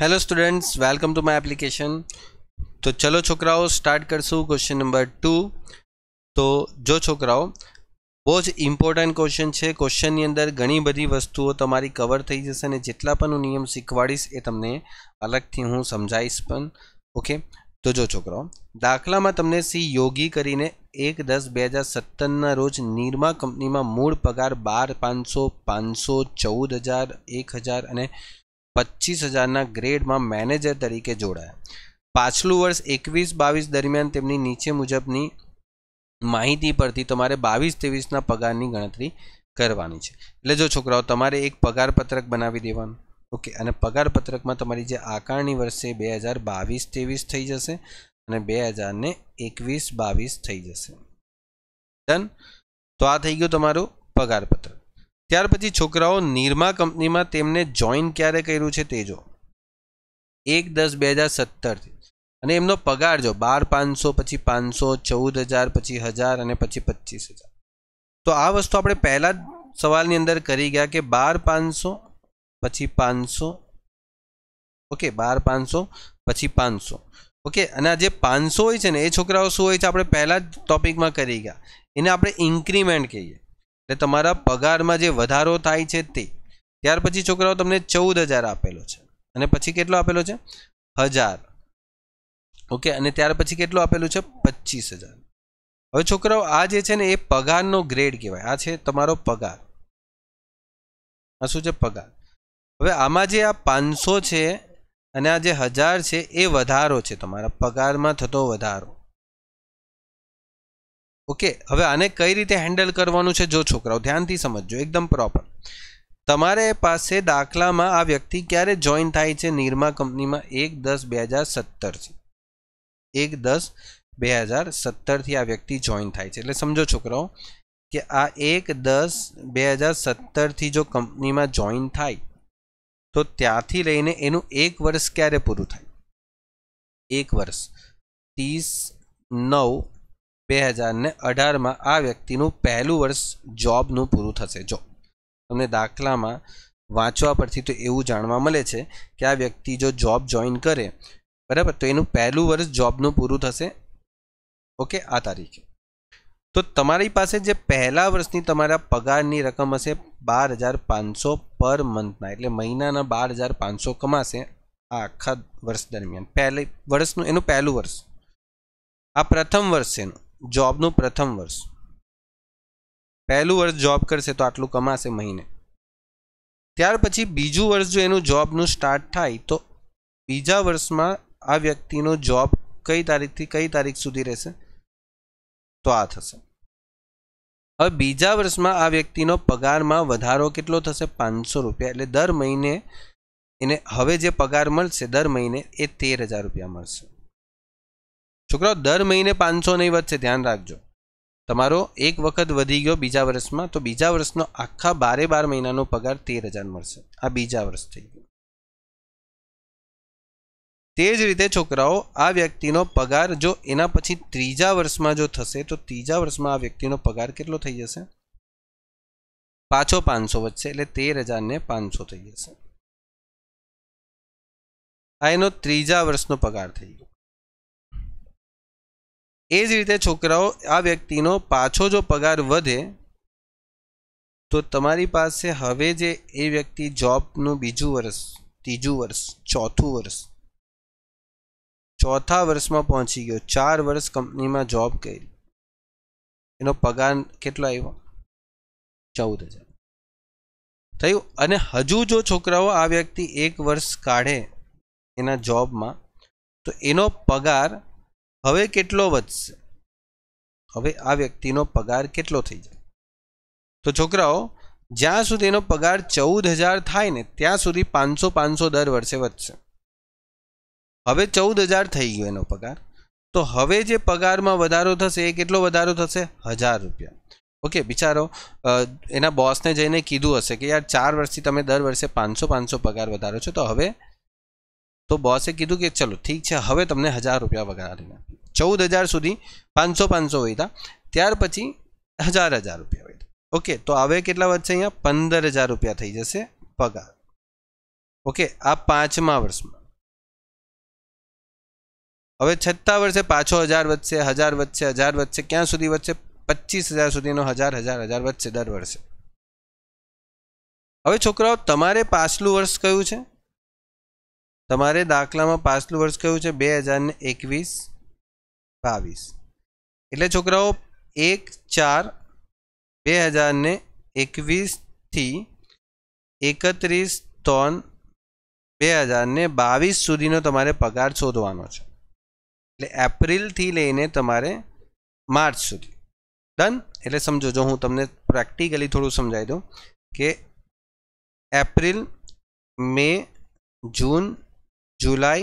Hello students, welcome to my application. तो चलो छोकराओ स्टार्ट करशू क्वेश्चन नंबर 2। तो जो छोकराओ बहु ज इम्पोर्टंट क्वेश्चन है। क्वेश्चन नी अंदर घणी बधी वस्तुओं तमारी कवर थी जैसे ने जेटला पण हूँ नियम शीखवाड़ीश ए तमने अलग थी हूँ समझाईश पण। ओके, तो जो छोकराओ दाखला में तमने सी योगी करीने 1-10-2017 रोज निरमा कंपनी में मूल पगार 12,500, 14,000, 1,000 और 25,000 ना ग्रेड में मैनेजर तरीके जोड़ाया। पाछलू वर्ष 21-22 दरमियान तेमनी नीचे मुजबनी माहिती परथी तमारे 22-23 ना पगारनी गणतरी करवानी छे। एटले जो छोकराओ तमारे एक पगार पत्रक बनावी देवानुं। ओके, अने पगार पत्रक में तमारी जे आकारनी वर्षे 2022-23 थई जशे अने 2021-22 थई जशे। डन। तो आ थई गयो तमारो पगार पत्रक। त्यार पछी छोकराओ निरमा कंपनी में तेमने जॉइन क्यारे कर्युं छे ते जो 1-10-2017 थी अने एमनो पगार जो 12,500, पछी 500, 14,000, पछी 1,000 अने पछी 25,000। तो आ वस्तु आपणे पहला सवाल नी अंदर करी गया कि 12,500 पछी 500। ओके, 12,500 पछी 500। ओके, अने जे 500 होय छे ने ए छोकराओ शुं होय छे आपणे पहला टॉपिक में करी गया। एने आपणे इंक्रीमेंट कहीए। એટલે તમારા પગારમાં જે વધારો થાય છે તે। ત્યાર પછી છોકરાઓ તમને 14,000 આપેલો છે અને પછી કેટલો આપેલો છે? 1,000। ઓકે, અને ત્યાર પછી કેટલો આપેલું છે? 25,000। હવે છોકરાઓ આ જે છે ને એ પગારનો ગ્રેડ કહેવાય। આ છે તમારો પગાર। આ શું છે? પગાર। હવે આમાં જે આ 500 છે અને આ જે 1,000 છે એ વધારો છે તમારા પગારમાં થતો વધારો। ओके, हवे आने कई रीते हेन्डल करवानुं छे जो छोकराओ ध्यानथी समझजो एकदम प्रॉपर। तमारे पासे दाखला में आ व्यक्ति क्यारे जॉइन थाय छे निर्मा कंपनी में 1-10-2017 थी। 1-10-2017 थी आ व्यक्ति जॉइन थाय छे। एटले समझो छोकराओ कि आ 1-10-2017 थी जो कंपनी में जॉइन थाय तो त्यांथी लईने एनुं एक वर्ष क्यारे पूरुं थाय? एक वर्ष 30-9-2018 में आ व्यक्ति पहलू वर्ष जॉब नु पूरु थशे। जो तमने दाखला में वाँचवा परथी तो एवं जाणवा मळे छे कि आ व्यक्ति जो जॉब जॉइन करे बराबर तो एनु पहलू वर्ष जॉब नु पूरु थशे। ओके, आ तारीखे तो तमारी पासे जे पहला वर्षनी तमारा पगारनी रकम हशे 12,500 पर मंथना। एटले महीनाना 12,500 कमाशे आ आखा वर्ष दरमियान। पहले वर्षनु एनु पहलू वर्ष आ प्रथम वर्ष है जॉब नु। प्रथम वर्ष पहलू वर्ष जॉब करशे तो आटलू कमाशे महीने। त्यार पछी बीजू वर्ष जो एनु जॉब नु स्टार्ट थाय तो बीजा वर्ष में आ व्यक्ति नो जॉब कई तारीख थी कई तारीख सुधी रहेशे तो आ थशे। हवे बीजा वर्ष में आ व्यक्ति नो पगार में वधारो केटलो थशे? 500 रुपया। एटले दर महीने एने हवे जे पगार मळशे दर महीने ए 13,000 रुपया मळशे। छोकराओ दर महीने 500 नहीं वधशे, ध्यान राखजो। तमारो एक वखत वधी गयो बीजा वर्ष में तो बीजा वर्षनो आखा 12 महीनानो पगार 13,000 मळशे। आ बीजा वर्ष थई गयो। तेज रीते छोकराओ आ व्यक्तिनो पगार जो एना पछी त्रीजा वर्ष में जो थशे तो तीजा वर्ष में आ व्यक्तिनो पगार केटलो थई जशे? पाछो 500 वधशे एटले 13,500 थई जशे। आ एनो त्रीजा वर्षनो पगार थई गयो। एज रीते छोकराओ आ व्यक्तिनो पाछो जो पगार वधे तो तमारी पासे हवे जे ए व्यक्ति जॉबनु बीजू वर्ष, तीजू वर्ष, चौथु वर्ष, चौथा वर्ष में पहुंची गयो। 4 वर्ष कंपनी में जॉब करी। एनो पगार केटलो आव्यो? 14,000 थयो। अने हजू जो छोकराओ आ व्यक्ति एक वर्ष काढे एना जॉब में तो एनो पगार हवे केटलो वधशे? हवे आ व्यक्तिनो पगार केटलो थई जाय? तो छोकराओ ज्यां सुधीनो पगार 14,000 थाय ने त्यां सुधी 500-500 दर वर्षे वधशे। हवे 14,000 थई गयो एनो पगार तो हवे जे पगारमां वधारो थशे ए केटलो वधारो थशे? 1,000 रुपया। ओके, बिचारो एना बॉसने जईने कीधुं हशे कि यार 4 वर्षथी तमे दर वर्षे 500-500 पगार वधारो छो तो हवे तो बॉसे कीधुं कि चलो ठीक है हवे तमने 1,000 रुपया वधारी नाखी। 14,000 सुधी 500-500 होय था त्यार पछी 1,000-1,000 रुपया होय था। ओके, तो हवे केटला वधशे? अहींया 15,000 रुपया थई जशे पगार। ओके, आ 5मा वर्षमां હવે 56 વર્ષે પાછો 1000 વધશે, 1000 વધશે, 1000 વધશે, ક્યાં સુધી વધશે? 25000 સુધીનો 1000 વધશે દર વર્ષે. હવે છોકરાઓ, તમારે પાછલું વર્ષ કયું છે? તમારે દાખલામાં પાછલું વર્ષ કયું છે? 2021-22. એટલે છોકરાઓ 1/4-2021 થી 31/3-2022 સુધીનો તમારે પગાર શોધવાનો છે. એટલે એપ્રિલ થી લઈને તમારે માર્ચ સુધી. ડન. એટલે સમજો, જો હું તમને પ્રેક્ટિકલી થોડું સમજાવી દઉં કે April, May, June, July,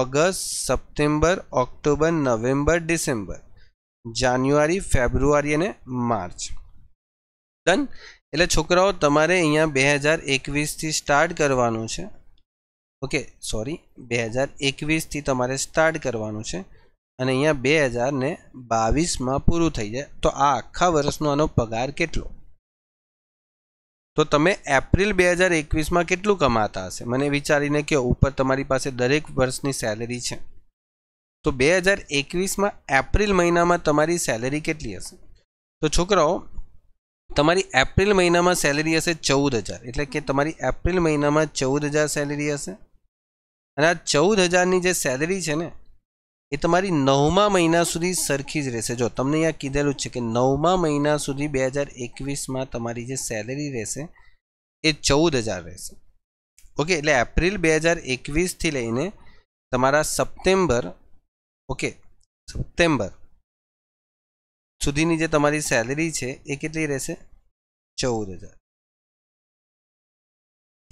August, September, October, November, December, January, February અને માર્ચ. ડન. એટલે છોકરાઓ તમારે અહીંયા 2021થી સ્ટાર્ટ કરવાનું છે. ओके सॉरी 2021 थी तमारे स्टार्ट करवानुं छे अने अहींया 2022 में पूरुं थई जाए तो आ आखा वर्षनो आनो पगार केटलो? तो तमे एप्रिल 2021 में केटलुं कमाता हशो? मने विचारीने कहो, ऊपर तमारी पासे दरेक वर्षनी सैलरी छे तो 2021 में एप्रिल महीना में तमारी सैलरी केटली हशे? तो छोकराओ तमारी एप्रिल महीना में सैलरी हशे 14000 एटले के तमारी एप्रिल महीना में 14000 सैलरी हशे અને આ 14000 ની જે સેલેરી છે ને એ તમારી 9મા મહિના સુધી સરખી જ રહેશે. જો તમને અહીંયા કીધેલું છે કે 9મા મહિના સુધી 2021 માં તમારી જે સેલેરી રહેશે એ 14000 રહેશે. ઓકે, એટલે એપ્રિલ 2021 થી લઈને તમારા સપ્ટેમ્બર, ઓકે સપ્ટેમ્બર સુધીની જે તમારી સેલેરી છે એ કેટલી રહેશે? 14000.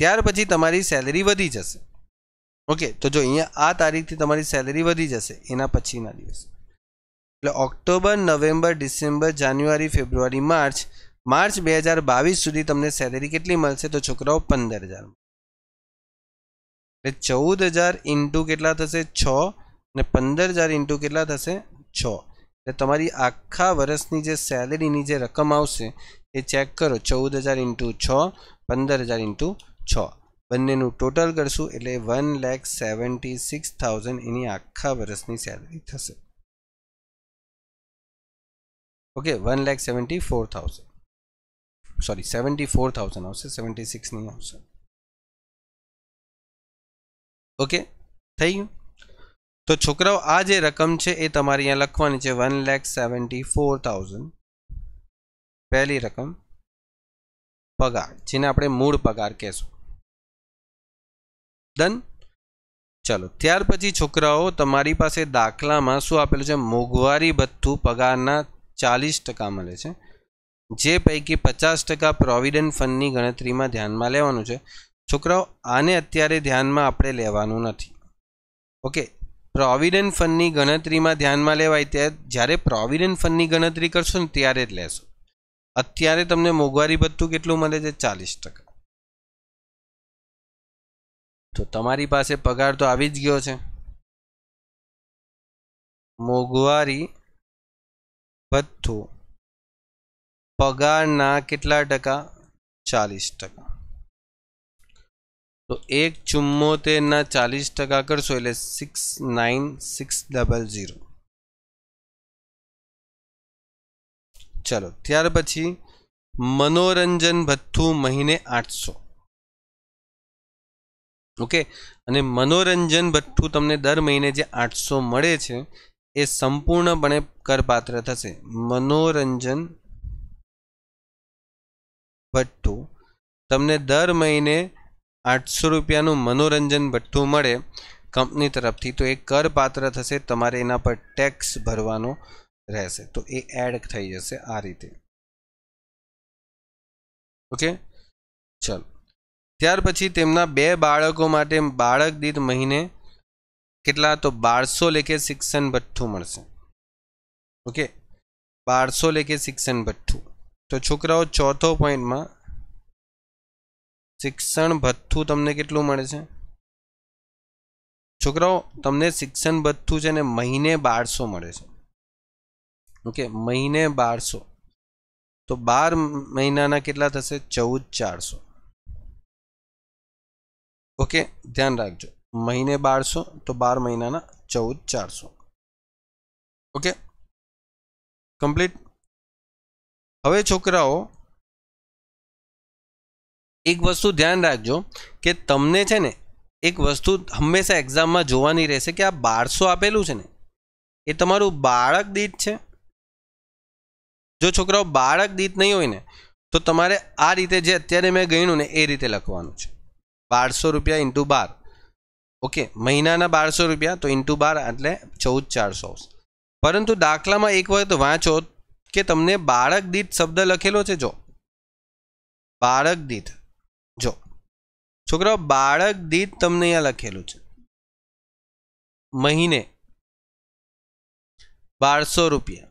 ત્યાર પછી તમારી સેલેરી વધી જશે. ओके तो जो अहींया आ तारीख थी तमारी सैलरी वधी जशे एना पछीना दिवस एटले October, November, December, January, February, मार्च. मार्च 2022 सुधी तमने सैलरी केटली मळशे? तो छोकराओ 15000. एटले 14000 इंटू केटला थशे? 6 अने 15000 इंटू केटला थशे? 6. एटले तमारी आखा वर्षनी जे सैलरीनी जे रकम आवशे ए चेक करो. 14000 इंटू 6, 15000 इंटू 6 બંનેનું ટોટલ કરશું એટલે 1,76,000 એની આખા વર્ષની સેલેરી થશે. ઓકે 1,74,000 સોરી 74,000 આવશે, 76 નહીં આવશે. ઓકે થઈ ગયું. તો છોકરાઓ આ જે રકમ છે એ તમારે અહીંયા લખવાની છે. 1,74,000 પહેલી રકમ પગાર, જેને આપણે મૂળ પગાર કહેશું. डन. चलो त्यार पछी छोकराओ तमारी पासे दाखलामां शुं आपेलुं छे? मोघवारी भत्थु पगारना 40% मळे छे, जे पैकी 50% प्रोविडंट फंडनी गणतरीमां ध्यानमां लेवानुं छे. छोकराओ आने अत्यारे ध्यानमां आपणे लेवानुं नथी. ओके, प्रोविडंट फंडनी गणतरीमां ध्यानमां लेवाय त्यारे ज्यारे प्रोविडंट फंडनी गणतरी करशो ने त्यारे ज लेशो. अत्यारे तमने मोघवारी भत्थु केटलुं मळे छे? 40%. तो तमारी पासे पगार तो आवी ज गयो छे. मोघवारी भत्थु पगारना केटला टका? 40%. तो 1/74 ना 40% करशो एटले 69600. चलो त्यार पछी मनोरंजन भत्थु महीने 800. ओके, अने मनोरंजन भत्थु तमने दर महीने जे 800 मळे छे ए संपूर्णपणे करपात्र थशे. मनोरंजन भत्थु तमने दर महीने 800 रुपयानु मनोरंजन भत्थु मळे कंपनी तरफथी तो ए करपात्र थशे. तमारे एना पर टेक्स भरवानो रहेशे तो ए एड थई जशे आ रीते. ओके चलो त्यार पछी तेमना बे बाळको माटे बाळक दीठ महीने केटला? तो 1200 लेखे शिक्षण भत्थु मळशे. ओके 1200 लेखे शिक्षण भत्थु. तो छोकराओ चौथो पॉइंट में शिक्षण भत्थु तमने केटलुं मळे छे? छोकराओ तमने शिक्षण भत्थु छे ने महीने 1200 मळे छे. ओके महीने 1200 तो 12 महीनाना केटला थशे? 14400. ओके ध्यान रखो महीने 1200 तो 12 महीना ना 14,400। Okay complete. હવે છોકરાઓ એક વસ્તુ ધ્યાન રાખજો કે તમને છે ને એક વસ્તુ હંમેશા એક્ઝામમાં જોવાની રહેશે કે આ 1200 આપેલું છે ને એ તમારું બાળક દીઠ છે। જો છોકરાઓ બાળક દીઠ નહીં હોય ને તો તમારે આ રીતે જે અત્યારે મેં ગણ્યું ને એ રીતે લખવાનું છે। 1200 રૂપિયા ઇન્ટુ 12 ओके महीनाना 1200 रुपया तो इंटू 12 एटले 14,400। परंतु दाखला में एक वक्त वाँचो कि तमने बाळक दीठ शब्द लखेलो छे। जो बाळक दीठ जो छोकराओ बाळक दीठ तमने अहींया लखेलुं छे महीने 1200 रुपया।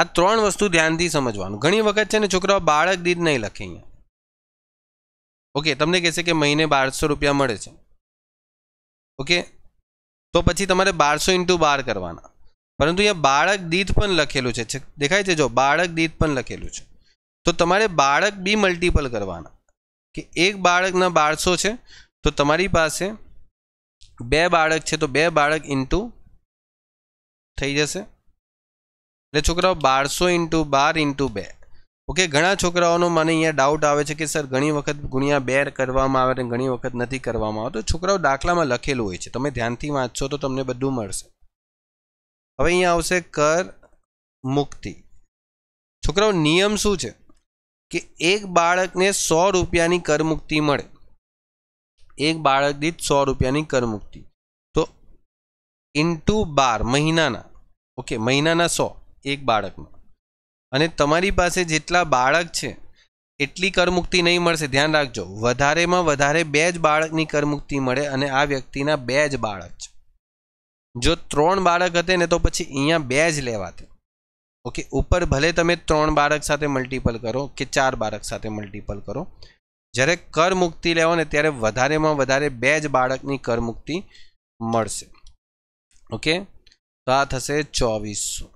आ त्रण वस्तु ध्यानथी समजवानुं। घणी वखत छे ने छोकराओ बाळक दीठ नहीं लखे अहींया। ओके तमने कहेशे कि महीने 1200 रुपया मळे छे। ओके तो पछी तमारे 1200 इंटू 12 करवाना। परंतु यहाँ बाळक दीठ पण लखेलू छे, देखाय छे जो बाळक दीठ पण लखेलू छे तो तमारे बाळक बी मल्टीपल करवाना कि एक बाळकना 1200 छे तो तमारी पासे बे बाळक छे तो बे बाळक इंटू थई जशे एटले छोकराओ 1200 इंटू 12 इंटू 2। ओके घणा छोकराओनो मने अहींया डाउट आवे छे कि सर घणी वखत गुणिया 2 करवामां आवे ने घणी वखत नथी करवामां आवतो। छोकराओ दाखलामां लखेलुं होय छे, तमे ध्यानथी वांचो तो तमने बधुं मळशे। हवे अहींया आवशे कर मुक्ति। छोकराओ नियम शुं छे कि एक बाळकने 100 रुपयानी कर मुक्ति मळे। एक बाळक दीठ 100 रुपयानी कर मुक्ति तो इंटू 12 महीनाना। ओके महीनाना 100 एक बाळकमां अने तमारी पासे जेटला बाळक छे एटली करमुक्ति नहीं मळशे। ध्यान राखजो वधारे में वधारे बे ज बाळकनी करमुक्ति मळे अने आ व्यक्तिना बे ज बाळक छे। जो त्रण बाळक हते ने तो पछी अहींया बे ज लेवाते। ओके ऊपर भले तमे त्रण बाळक साथे मल्टीपल करो के चार बाळक साथे मल्टीपल करो, ज्यारे करमुक्ति लेवो ने त्यारे वधारे में वधारे बे ज बाळकनी करमुक्ति मळशे। ओके तो आ थशे 2400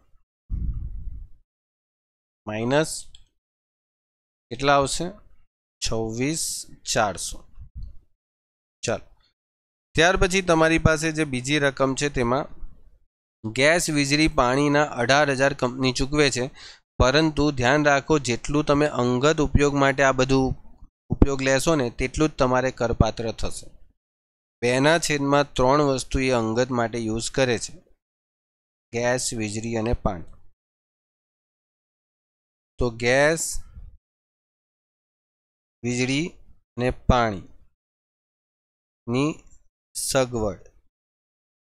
माइनस कितना आवशे 26,400। चलो त्यार पछी तमारी पासे जे बीजी रकम छे तेमां गैस वीजळी पाणीना 18,000 कंपनी चूकवे छे। परंतु ध्यान राखो जेटलू तमे अंगत उपयोग माटे आ बधुं उपयोग लेशो ने तेटलू ज तमारे करपात्र थशे। 2/3 वस्तु ए अंगत माटे यूज करे छे गैस वीजळी अने पाणी। तो गैस वीजळी ने पाणी नी सगवड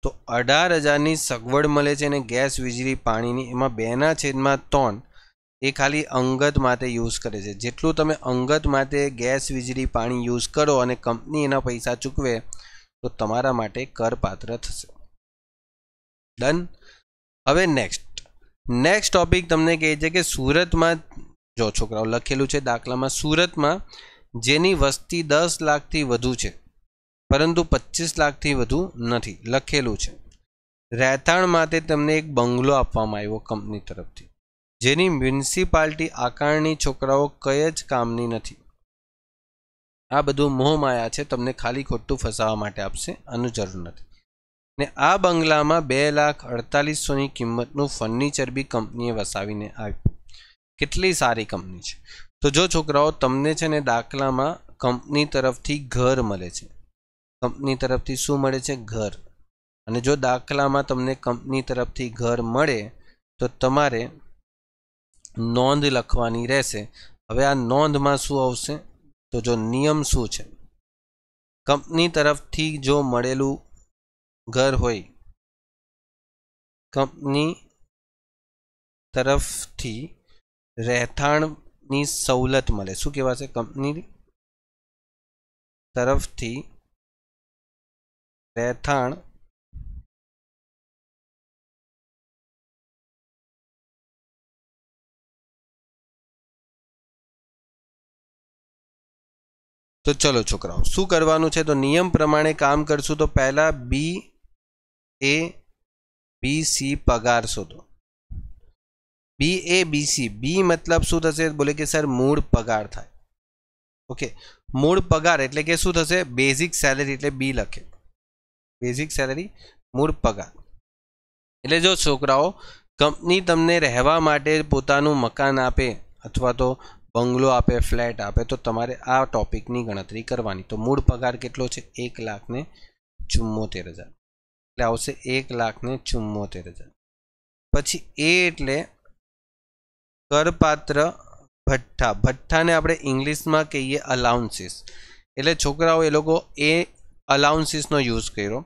तो 18,000 नी सगवड मळे छे ने गैस वीजळी पाणी नी एमां 2/3 ए खाली अंगत माटे यूज करे छे। जेटलू तमे अंगत माटे गैस वीजळी पाणी यूज करो अने कंपनी एना पैसा चूकवे तो तमारा माटे करपात्र थशे। डन। हवे नेक्स्ट नेक्स्ट टॉपिक तमने कहे छे कि सूरत में जो छोकराओ लखेलू है दाखला में सूरत में जेनी वस्ती 10 लाख थी वधु छे परंतु 25 लाख थी वधु नथी लखेलू है। રહેઠાણ माटे तमने एक बंगलो आपवामां आव्यो कंपनी तरफथी जेनी म्युनिसिपालिटी आकारनी छोकराओ कई ज कामनी नथी। आ बधुं मोहमाया छे, तमने खाली खोटू फसावा माटे आपशे, आनी जरूर नथी ने। आ बंगला में 2,48,000 की किंमतनु फर्निचर बी कंपनीए वसावीने आप्युं। केटली सारी कंपनी छे। तो जो छोकराओ तमने छे ने दाखला में कंपनी तरफथी घर मळे छे, कंपनी तरफथी शुं मळे छे घर, अने जो दाखला में तमने कंपनी तरफथी घर मळे तो तमारे नोंध लखवानी रहेशे। हवे आ नोंध में शुं आवशे तो जो नियम शुं छे कंपनी तरफथी जो मळेलुं घर होय कंपनी तरफ थी રહેઠાણની सवलत मळे। शुं कहेवाशे कंपनी तरफ थी રહેઠાણ तो चलो छोकराओ शुं करवानुं छे तो नियम प्रमाणे काम करशुं। तो पहला बी ए बी सी पगार शोधो। B A B C B मतलब शुं थशे बोले कि सर मूळ पगार थाय। ओके मूळ पगार एटले के शुं थशे बेसिक सैलरी एटले बी लखे। બેઝિક સેલેરી મૂળ પગાર એટલે જો છોકરાઓ કંપની તમને રહેવા માટે પોતાનું મકાન આપે અથવા તો બંગલો આપે ફ્લેટ આપે તો તમારે આ ટોપિકની ગણતરી કરવાની તો મૂળ પગાર કેટલો છે 1,74,000 એટલે આવશે 1,74,000 પછી એ એટલે करपात्र भट्ठा भट्ठा ने अपने इंग्लिश में कही अलाउंसीस एट्ले छोकराओ ए लोग ए अलाउंसीस नो यूज करो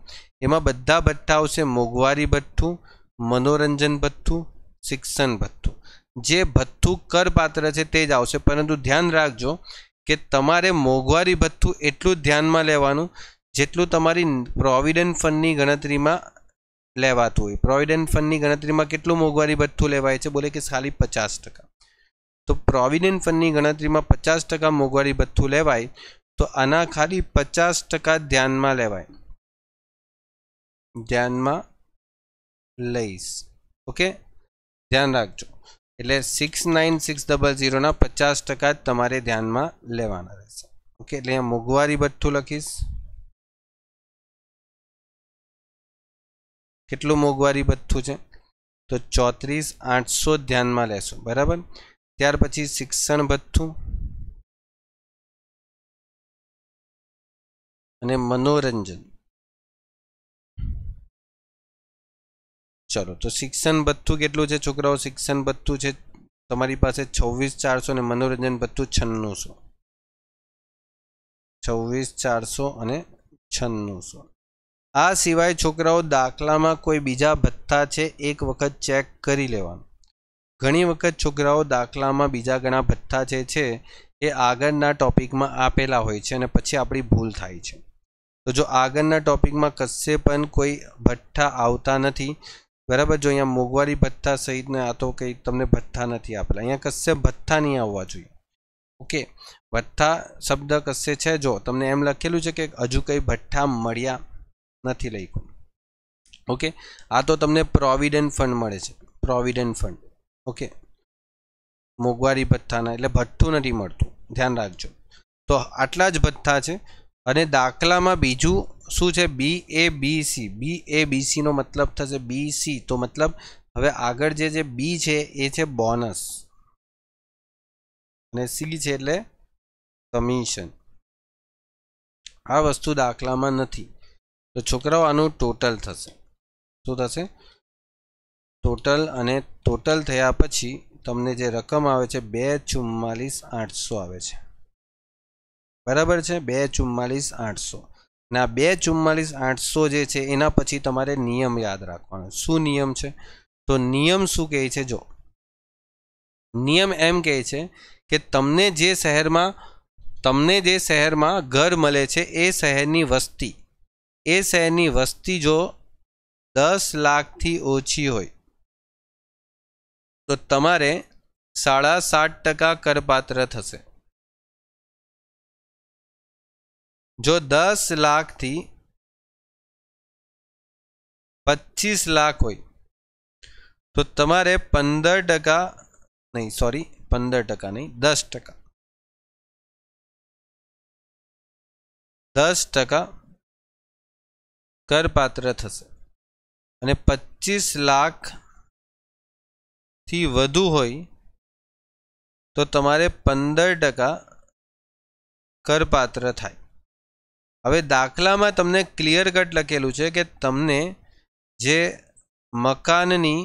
एमां बधा भट्ठाओ से मोघवारी भट्ठू मनोरंजन भट्ठू शिक्षण भट्ठू जे भट्ठू करपात्र है ते ज आवशे परंतु ध्यान राखजो कि तमारे मोघवारी भट्ठू एटलू ध्यान में लेवानुं जेटलू तमारी प्रोविडंट फंड नी गणतरी में लेवात हो प्रोविडेंट फंड की गणतरी में कितलू मोघवारी भत्थू लेवाय छे बोले कि खाली 50% तो प्रोविडेंट फंड की गणतरी में 50% मोघवारी भत्थू लेवाय तो आना खाली 50% ध्यान में लेवाय ध्यान में लईश ओके ध्यान राखजो एटले 69600 ना 50% तमारे ध्यान में लेवाना रहेशे ओके एटले अहींया मोघवारी भत्थू लखीश कितलू मोघवारी भत्थू है तो 34,800 ध्यान में लेशो बराबर त्यार पछी शिक्षण भत्थू अने मनोरंजन चलो तो शिक्षण भत्थू केटलू है छोकराओ शिक्षण भत्थू है तमारी पासे 26,400 ने मनोरंजन भत्थू 9600 26,400 अने 9600 आ सिवाय छोकराओ दाखला में कोई बीजा भत्था है एक वक्त चेक करी लेवानुं घणी वक्त छोकराओ दाखला में बीजा घणा भत्था जे आगळना टॉपिक में आपेला होय छे अने पछी आपणी भूल थाय छे तो जो आगळना टॉपिक में कशे पण कोई भत्था आवता नथी बराबर जो अहींया मोघवारी भत्था सहित ने आ तो कई तमने भत्था नथी आपेला अहींया कशे भत्था नहीं आववा जोईए ओके भत्था शब्द कशे छे जो तमने एम लखेलुं छे के हजू कई भत्था मळ्या નથી લખ્યું ओके आ तो तमने प्रोविडेंट फंड मळे छे प्रोविडेंट फंड ओके मोघवारी भत्था ना એટલે ભથ્થું નથી મળતું ધ્યાન રાખજો तो આટલા જ ભથ્થા છે અને દાખલામાં બીજું શું છે BABC નો મતલબ થશે BC તો મતલબ હવે આગળ જે જે B છે એ છે બોનસ અને C છે એટલે કમિશન આ વસ્તુ દાખલામાં નથી तो छोकराओ आनुं टोटल थशे शुं थशे टोटल अने टोटल थया पछी तमने जे रकम आवे छे 2,44,800 आवे छे बराबर छे 2,44,800 ना 2,44,800 जे छे एना पछी तमारे नियम याद राखवानो शुं नियम छे तो नियम शुं कहे छे जो नियम एम कहे छे के तमने जे शहेरमां घर मळे छे ए शहेरनी वस्ती ए शहरनी वस्ती जो 10 लाख थी ओछी होय तो तमारे 7.5% करपात्र थशे जो 10 लाख थी 25 लाख होय तो तमारे 15% नहीं सॉरी 15% नहीं 10% करपात्र थशे अने 25 लाख थी वधु होय तो तमारे 15% करपात्र थाय हवे दाखला में तमने क्लियर कट लखेलू छे के तमने जे मकाननी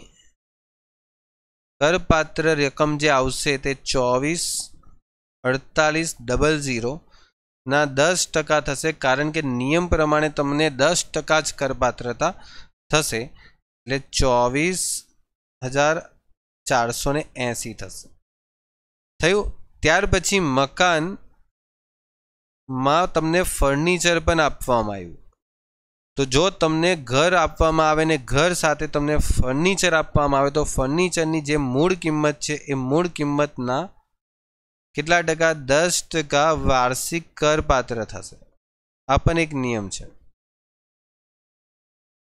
करपात्र रकम जे आवशे ते 24,48,00 ना 10% थशे कारण के नियम प्रमाणे तमने 10% ज करपात्रता थशे एटले 24,480 थशे थयुं त्यार पछी मकान मां तमने फर्निचर पण आपवामां आव्युं तो जो तमने घर आपवामां आवे ने घर साथे तमने फर्निचर आपवामां आवे तो फर्निचरनी जे मूळ किंमत छे ए मूळ किंमतना कितना टका 10% वार्षिक करपात्र थशे आपन एक नियम है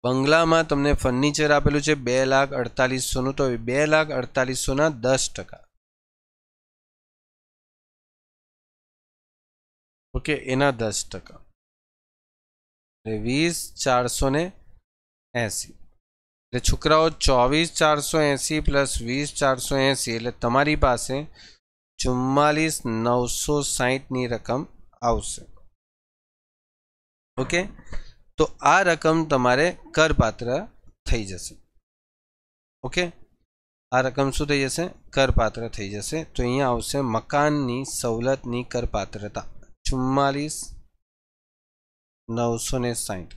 बंगला में तमने फर्निचर आपेलू है 2,48,000 नु तो 2,48,000 ना 10% ओके एना 10% वीस 480 छुकराओ 24,480 प्लस 20,480 एटले तमारी पासे 44,960 नी रकम आवशे। ओके तो आ रकम तमारे करपात्र थई जशे। ओके आ रकम शुं थई जशे? करपात्र थई जशे। तो अहींया आवशे मकाननी सवलतनी करपात्रता 44,960,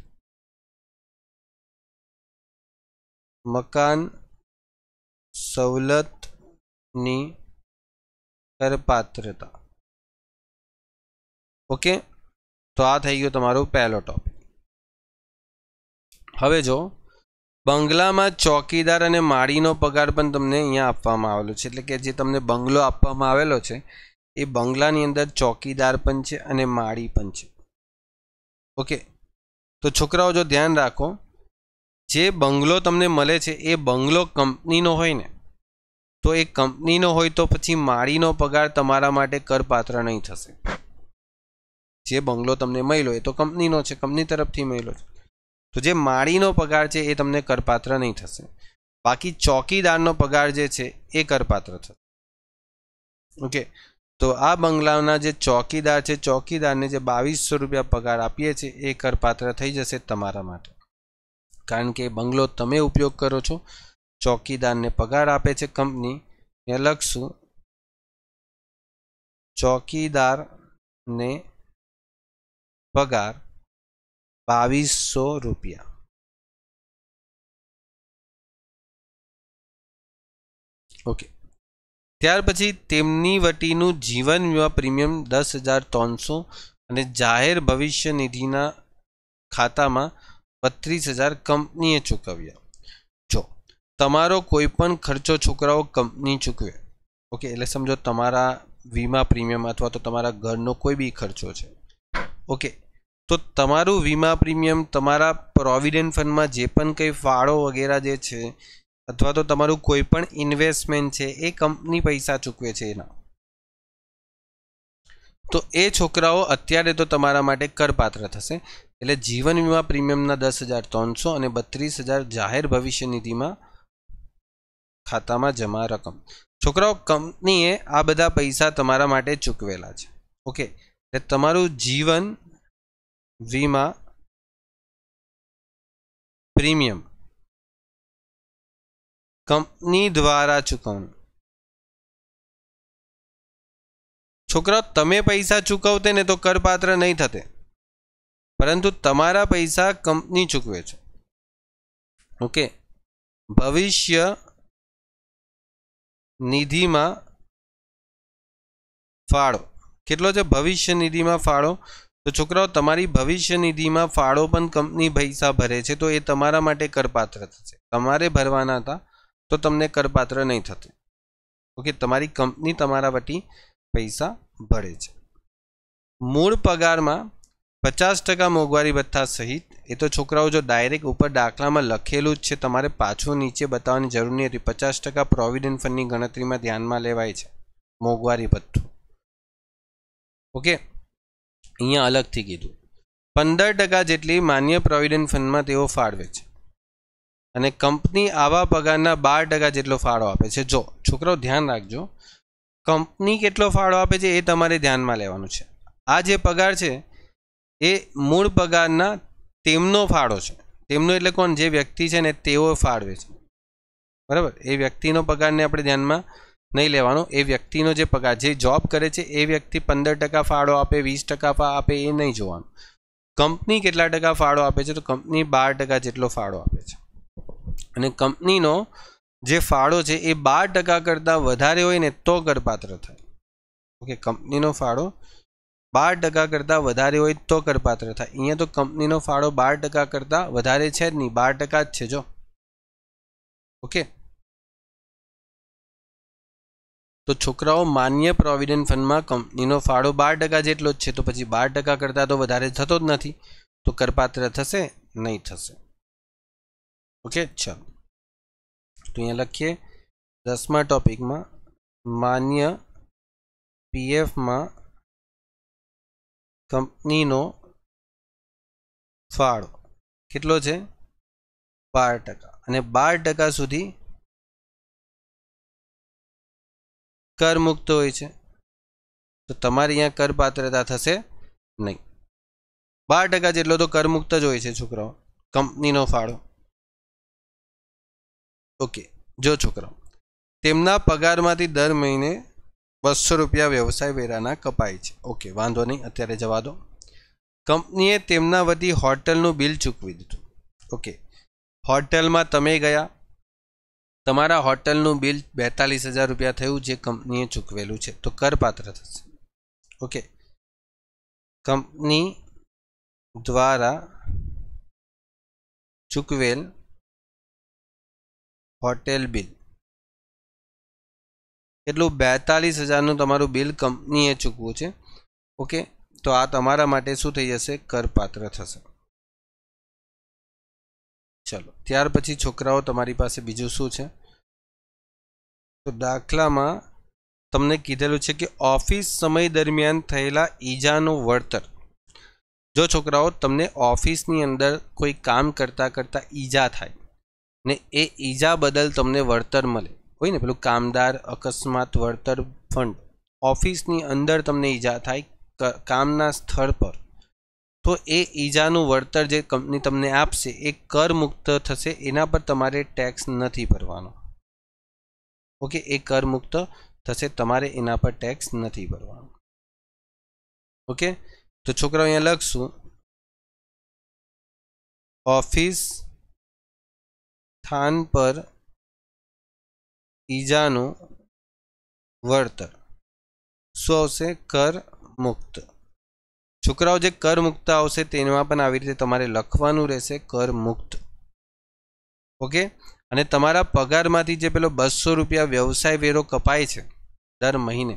मकान सवलत नी करपात्रता। ओके तो आ थई गयो तमारो पहलो टॉपिक। हवे जो बंगला में चौकीदार अने माळीनो पगार पण तमने अहींया आपवामां आवेलो छे, एटले के जे तमने बंगलो आपवामां आवेलो छे ए बंगलानी अंदर चौकीदार पण छे अने माळी पण छे। ओके तो छोकराओ जो ध्यान राखो, जे बंगलो तमने मले छे ए बंगलो कंपनीनो होय ने, तो ए कंपनीनो होय तो पछी माळीनो पगार तमारा माटे करपात्र नहीं थशे। जे बंगलो तमने मळ्यो ए तो कंपनीनो छे, कंपनी तरफथी मळ्यो छे, तो जे माळीनो पगार छे ए तमने करपात्र नहीं थशे। बाकी चौकीदारनो पगार जे छे ए करपात्र थशे। ओके तो आ बंगलाना जे चौकीदार छे चौकीदारने जे 2200 रुपया पगार आपीए छे ए करपात्र थई जशे तमारा माटे, कारण के बंगलो तमे उपयोग करो छो, चौकीदार ने पगार आपे छे कंपनी। या लखशु चौकीदार ने पगार 2200 रुपया। ओके त्यार पछी तेमनी वटीनु जीवन वीमा प्रीमियम 10,300 अने जाहेर भविष्य निधिना खातामां 32,000 कंपनीए चूकव्या। जो तमारो कोईपण खर्चो छोकराओ कंपनी चूकवे। ओके एटले समझो तमारा वीमा प्रीमियम अथवा तो तमारा घरनो कोई भी खर्चो छे। ओके तो तमारू वीमा प्रीमियम तमारा प्रोविडेंट फंड में जे पण कई फाळो वगैरह जे छे अथवा तो तमारू कोईपण इन्वेस्टमेंट छे ए कंपनी पैसा चूकवे छे एना, तो ए छोकराओ अत्यारे तो तमारा माटे करपात्र थशे। एटले जीवन वीमा प्रीमियमना 10,300 अने 32,000 जाहेर भविष्य निधि में खाता में जमा रकम। छोकराओ कंपनीए आ बधा पैसा तमारा माटे चूकवेला छे। ओके एटले तमारू जीवन वीमा प्रीमियम कंपनी द्वारा चूकवणुं। छोकराओ तमे पैसा चूकवते ने तो करपात्र नहीं थते, परंतु तमारा पैसा कंपनी चूकवे छे। ओके भविष्य निधि में फाळो केटलो छे? भविष्य निधि में फाळो। तो छोकराओ तमारी भविष्य निधि में फाळो पण कंपनी पैसा भरे छे, तो ए तमारा माटे करपात्र थशे। तमारे भरवाना था तो तमने करपात्र नहीं थते। ओके तमारी कंपनी तमारा वटी पैसा भरे छे। मूळ पगार में 50% मोघवारी भत्ता सहित, ए तो छोकराओ जो डायरेक्ट ऊपर दाखला में लखेलू छे, तमारे पाछो नीचे बतावानी जरूर नहीं थी। 50% प्रोविडेंट फंडनी गणतरी में ध्यान में लेवाय छे मोघवारी भत्तु। ओके अहींया अलग थी कीधु 15% जेटली मान्य प्रोविडेंट फंड में तेओ फाळवे छे अने कंपनी आवा पगारना 12% जेटलो फाळो आपे छे। जो छोकराओ ध्यान राखजो कंपनी केटलो फाळो आपे छे ए तमारे ध्यान में लेवानुं छे। आ जे पगार छे ए मूळ पगारना तेमनो फाळो छे। तेमनो एटले कोण? जे व्यक्ति छे ने तेओ फाळवे छे, बराबर। ए व्यक्तिनो पगारने आपणे ध्यानमां नहीं लेवानो। ए व्यक्तिनो जे पगार जे जॉब करे छे ए व्यक्ति 15% फाळो आपे 20% आपे ए नहीं जोवानुं। कंपनी केटला टका फाळो आपे छे? तो कंपनी 12% जेटलो फाळो आपे छे अने कंपनीनो जे फाळो छे ए 12% करता वधारे होय ने तो करपात्र थाय। ओके कंपनीनो फाळो 12% करता वधारे होय तो करपात्र थाय। अहींया तो कंपनीनो फाळो 12% करता वधारे छे ज नहीं, 12% ज छे जो। ओके तो छोकराओ मान्य प्रोविडेंट फंड में कंपनीनो फाळो 12% जेटलो ज छे, तो पछी 12% करता तो वधारे थतो ज नथी, तो करपात्र थशे नहीं थशे। ओके चलो तो यहाँ लखीए 10मा टॉपिक में मान्य पीएफ में कंपनी नो ફાળો કેટલો છે 12% અને 12% સુધી कर मुक्त होय छे तो तमारी अहींया कर पात्रता थशे नहीं। 12% जेटलो तो कर मुक्त ज होय छे छोकराओ कंपनीनो फाळो। ओके जो छोकराओ तेमना पगारमांथी दर महीने 200 रुपया व्यवसाय वेराना कपाय छे। ओके वांधो नहीं अत्यारे जवा दो। कंपनीए तेमना वती होटेलनुं बिल चूकवी दीधुं। ओके होटेल में तमे गया तमारा होटेलनुं बिल 42,000 रुपया थयुं जे कंपनीए चूकवेलुं छे तो करपात्र थशे। ओके कंपनी द्वारा चूकवेल होटेल बिल एटलुं 42,000नुं तमारुं बिल कंपनीए चूकवुं छे। ओके तो आ तमारा माटे शुं थई जशे करपात्र थशे। चलो त्यार पछी छोकराओ तमारी पासे बीजुं शुं छे तो दाखलामां तमने कीधेलुं छे के ऑफिस समय दरमियान थयेला ईजानो वळतर। जो छोकराओ तमने ऑफिसनी अंदर कोई काम करता करता ईजा थाय ने ए ईजा बदल तमने वळतर मळे होय ने पेलुं कामदार अकस्मात वळतर फंड। ऑफिसनी अंदर तमने ईजा थाय कामना स्थळ पर तो ए ईजानुं वळतर जे कंपनी तमने आपशे ए कर मुक्त थशे एना पर तमारे टैक्स नहीं भरवानो। ओके ए कर मुक्त थशे तमारे एना पर टैक्स नहीं भरवानो। ओके तो छोकराओ अहींया लखशुं ऑफिस स्थान पर ईजानुं वळतर शुं आवशे कर मुक्त। छोकराओ जे कर मुक्त आवशे तेमां पण आवी रीते तमारे लखवानुं रहेशे कर मुक्त। ओके अने तमारा पगारमांथी जे पेलो 200 रुपया व्यवसाय वेरो कपाय छे दर महीने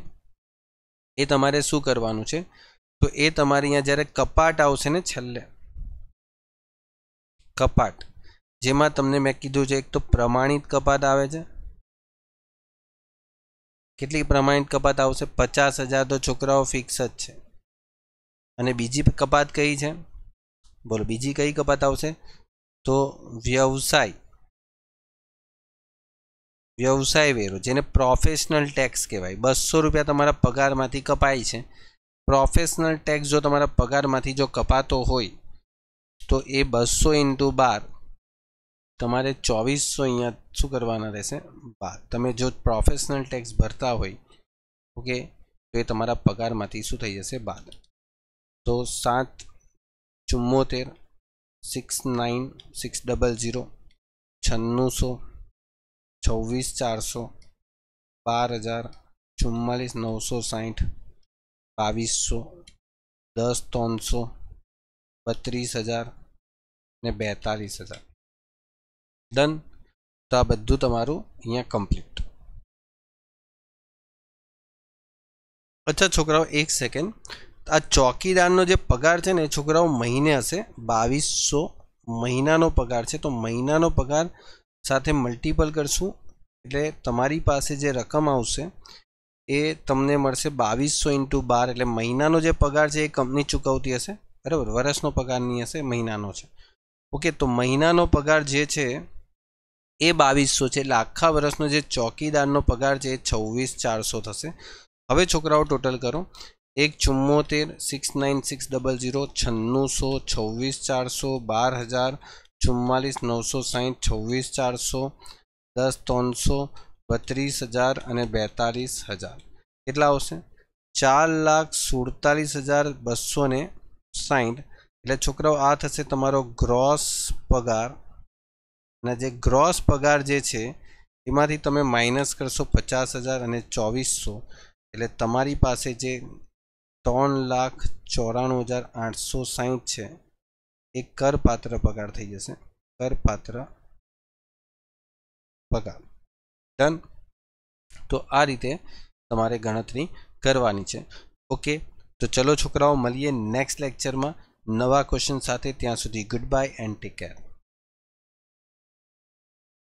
ए तमारे शुं करवानुं छे तो ए तमारे अहींया ज्यारे कपाट आवशे ने छेल्ले कपाट जेमां तमने मैं कीधुं छे एक तो प्रमाणित कपात आवे छे। કેટલી પ્રમાણિત કપાત આવશે 50,000 તો છોકરાઓ ફિક્સ જ છે અને બીજી કપાત કઈ છે બોલો બીજી કઈ કપાત આવશે તો વ્યવસાય વ્યવસાય વેરો જેને પ્રોફેશનલ ટેક્સ કહેવાય। 200 રૂપિયા તમારા પગારમાંથી કપાય છે પ્રોફેશનલ ટેક્સ જો તમારા પગારમાંથી જો કપાતો હોય તો એ 200 × 12 तमारे 2400 अहींया शुं करवाना रहेशे 12 तमे जो प्रोफेशनल टैक्स भरता होय। ओके तो ये तमारा पगारमांथी शुं थई जशे 12 तो 774 69600 9600 26400 12000 44960 2200 10300 32000 ने 42000 डन। तो आ बधुं तमारुं अहींया कम्प्लीट। अच्छा छोकराओ एक सेकेंड आ चौकीदारनो जे पगार छे ने छोकराओ महीने हशे 2200 महीनानो पगार छे तो महीनानो पगार साथे मल्टीपल करशुं एटले तमारी पासे जे रकम आवशे ए तमने मळशे 2200 × 12 एटले महीनानो जे पगार छे ए कंपनी चूकवती हशे बराबर वर्षनो पगार नहीं हशे महीनानो छे। ओके तो महीनानो पगार जे छे ए 2200 है आखा वर्षनो जो चौकीदारनो पगार है 26400 थशे। हवे छोकराओ टोटल करो 174 69600 9600 26400 12000 44960 26400 10300 32000 और 42000 कितना आवशे 4,47,260 एटले छोकराओ आ थशे तमारो ग्रॉस पगार ना जे ग्रॉस पगार जे छे एमांथी तमे माइनस करशो 50,000 अने 2400 एटले तमारी पासे जे 3,94,860 छे एक करपात्र पगार थई जशे करपात्र पगार डन। तो आ रीते तमारे गणतरी करवानी छे। ओके तो चलो छोकराओ मळीए नेक्स्ट लेक्चर में नवा क्वेश्चन साथे। त्यां सुधी good bye and take care.